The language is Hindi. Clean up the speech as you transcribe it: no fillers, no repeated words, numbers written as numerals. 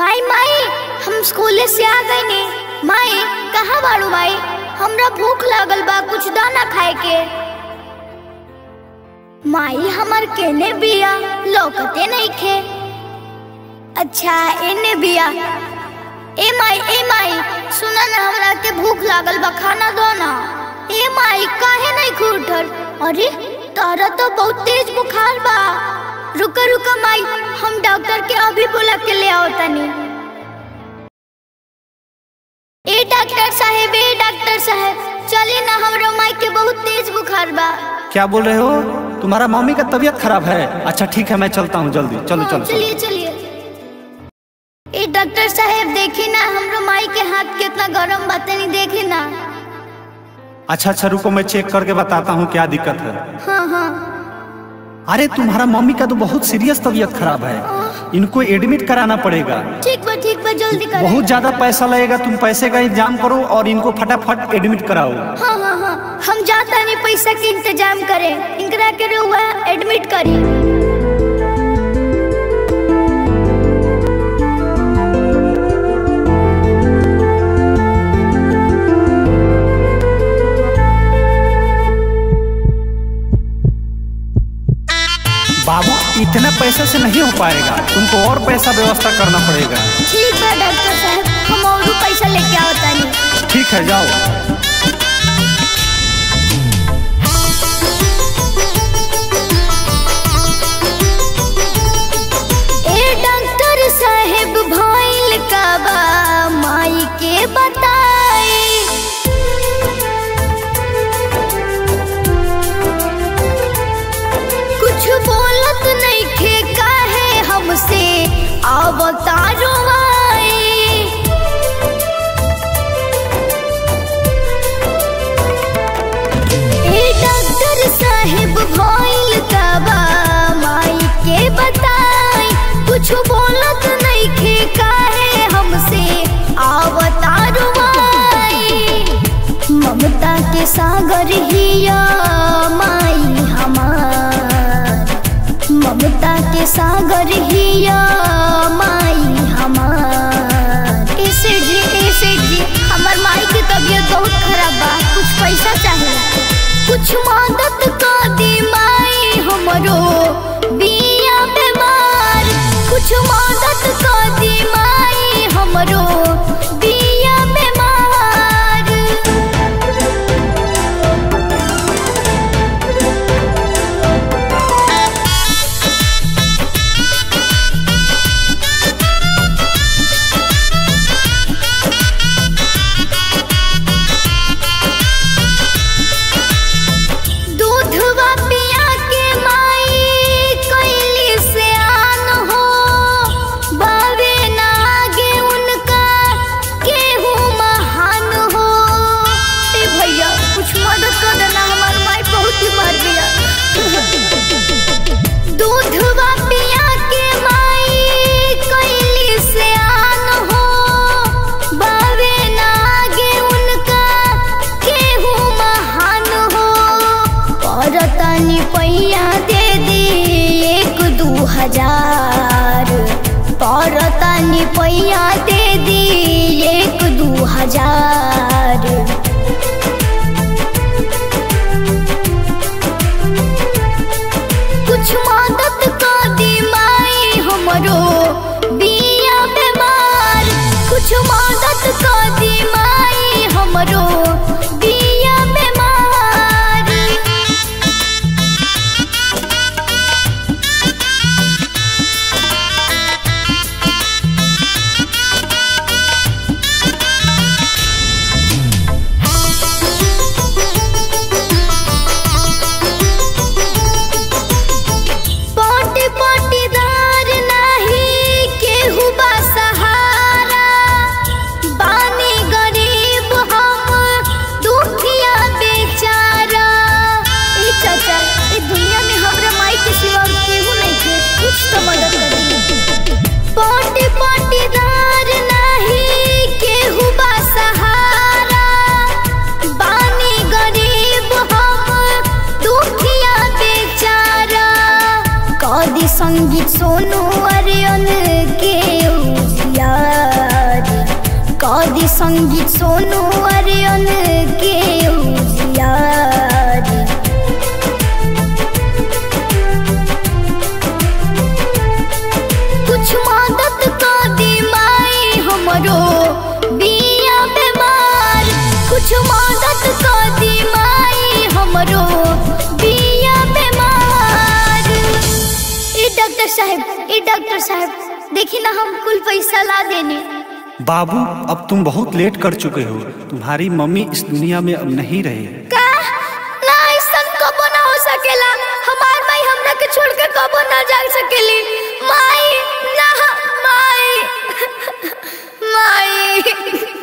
माई माई हम स्कूले से आ गए ने। माई कहाँ बाड़ू भाई, हमरा भूख लागल बा, कुछ दाना खाए के। माई हमार केने बिया लौकते नहीं खे। अच्छा एने बिया। ए माई सुना ना, हमरा के भूख लागल बा, खाना दो ना। ए माई काहे नहीं खुरठल? अरे तारा तो बहुत तेज बुखार बा। रुका रुका माई, हम डॉक्टर के अभी बुला के ले आओ तनी। ए डॉक्टर साहब चलिए ना, हमरा माई के बहुत तेज बुखार बा। क्या बोल रहे हो? तुम्हारा मामी का तबीयत खराब है? अच्छा ठीक है, मैं चलता हूँ जल्दी। चलो चलो चलिए चलिए। ए डॉक्टर साहब देखी ना, हमरा माई के हाथ कितना गरम बा, तनी देखी ना। अच्छा अच्छा रुको, मैं चेक करके बताता हूँ क्या दिक्कत है। हाँ हाँ। अरे तुम्हारा मम्मी का तो बहुत सीरियस तबीयत खराब है, इनको एडमिट कराना पड़ेगा। ठीक बा जल्दी करो। बहुत ज्यादा पैसा लगेगा, तुम पैसे का इंतजाम करो और इनको फटाफट एडमिट कराओ। हाँ हाँ हाँ, हम जाता नहीं, पैसा के इंतजाम करें, इनकरा के हुआ एडमिट करी। बाबू इतना पैसा से नहीं हो पाएगा, तुमको और पैसा व्यवस्था करना पड़ेगा। ठीक है डॉक्टर साहब, हम और पैसा लेके आता नहीं। ठीक है जाओ। ए डॉक्टर साहब भइल का बा, माई के बताई। कुछ बोल नहीं ठेका है हमसे अवतारो आई। ए डॉक्टर साहेब भइल का बा, माई के बताई। कुछ बोलत नहीं ठेका है हमसे अवतारो आई। ममता के सागर हिया माई हमार, ममता के सागर हिया माई हमार। ऐसे जी हमार माई के तबियत बहुत खराब बा, कुछ पैसा चाहिए। कुछ मदद कर दी माई हमरो बिया बीमार। कुछ मदद कर दी माई हमरो बिया बीमार। संगीत सोनू अरियन के उजियार कुछ मदद का दी माई हमरो बिया बीमार, कुछ मदद का दी माई हमरो बिया बीमार। ए डॉक्टर साहब देखिए ना हम कुल पैसा ला देने। बाबू अब तुम बहुत लेट कर चुके हो, तुम्हारी मम्मी इस दुनिया में अब नहीं रहे। का? ना ऐसा कबो ना हो सकेला, हमार माई हमरा के छोड़ के कबो ना जा सकेली। माई ना माई माई